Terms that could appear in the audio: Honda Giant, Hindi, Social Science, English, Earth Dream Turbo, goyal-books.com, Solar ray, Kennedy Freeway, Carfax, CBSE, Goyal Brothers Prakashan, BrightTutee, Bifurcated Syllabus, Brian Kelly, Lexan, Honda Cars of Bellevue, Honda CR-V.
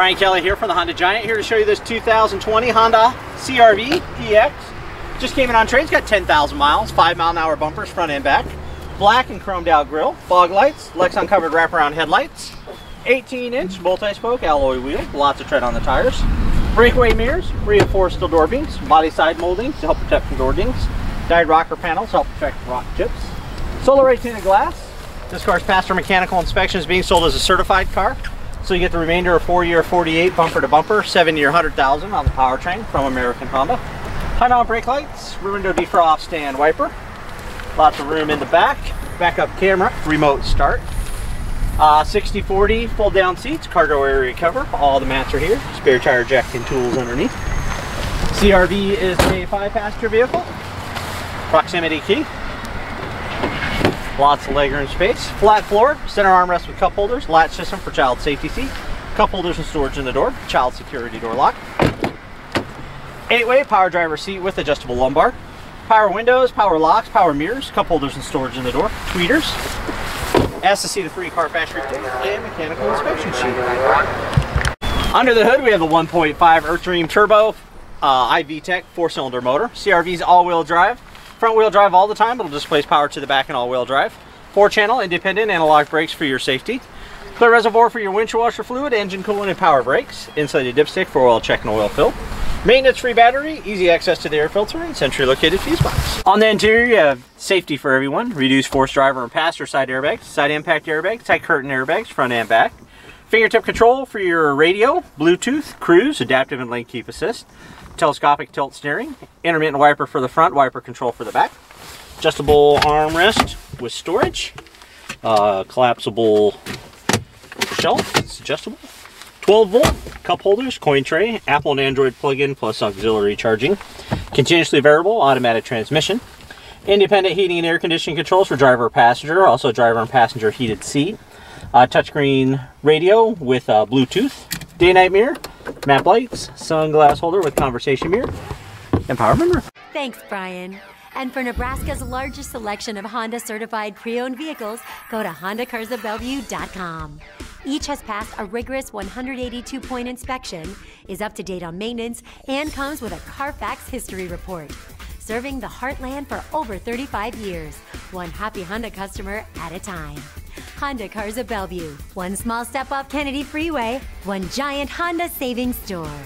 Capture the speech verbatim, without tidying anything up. Brian Kelly here from the Honda Giant, here to show you this two thousand twenty Honda C R V E X. Just came in on trade. It's got ten thousand miles, five mile an hour bumpers front and back, black and chromed out grille, fog lights, Lexan covered wraparound headlights, eighteen inch multi-spoke alloy wheel, lots of tread on the tires, breakaway mirrors, reinforced steel door beams, body side moldings to help protect from door dings, dyed rocker panels help protect rock chips, solar ray tinted glass. This car's passed for mechanical inspection, is being sold as a certified car. So you get the remainder of four year forty-eight bumper to bumper, seven year one hundred thousand on the powertrain from American Honda. High on brake lights, rear window defrost stand wiper. Lots of room in the back. Backup camera, remote start. sixty forty uh, fold down seats, cargo area cover. All the mats are here. Spare tire jack and tools underneath. C R V is a five passenger vehicle. Proximity key. Lots of legroom space, flat floor, center armrest with cup holders, latch system for child safety seat, cup holders and storage in the door, child security door lock, eight way power driver seat with adjustable lumbar, power windows, power locks, power mirrors, cup holders and storage in the door, tweeters, ask to see the free Carfax report and mechanical inspection sheet. Under the hood we have the one point five Earth Dream Turbo uh, I V Tech four cylinder motor. C R V's all-wheel drive. Front wheel drive all the time. It'll displace power to the back and all wheel drive. Four channel independent analog brakes for your safety. Clear reservoir for your windshield washer fluid, engine coolant and power brakes. Insulated dipstick for oil check and oil fill. Maintenance free battery, easy access to the air filter and centrally located fuse box. On the interior you have safety for everyone. Reduced force driver and passenger side airbags, side impact airbags, side curtain airbags, front and back. Fingertip control for your radio, Bluetooth, cruise, adaptive and lane keep assist, telescopic tilt steering, intermittent wiper for the front, wiper control for the back, adjustable armrest with storage, uh, collapsible shelf, it's adjustable, twelve volt, cup holders, coin tray, Apple and Android plug-in plus auxiliary charging, continuously variable automatic transmission, independent heating and air conditioning controls for driver or passenger, also driver and passenger heated seat, Uh, touchscreen radio with uh, Bluetooth, day night mirror, map lights, sunglass holder with conversation mirror, and power mirror. Thanks, Brian. And for Nebraska's largest selection of Honda certified pre-owned vehicles, go to Honda Cars of Bellevue dot com. Each has passed a rigorous one hundred eighty-two point inspection, is up to date on maintenance, and comes with a Carfax history report. Serving the heartland for over thirty-five years, one happy Honda customer at a time. Honda Cars of Bellevue, one small step off Kennedy Freeway, one giant Honda savings store.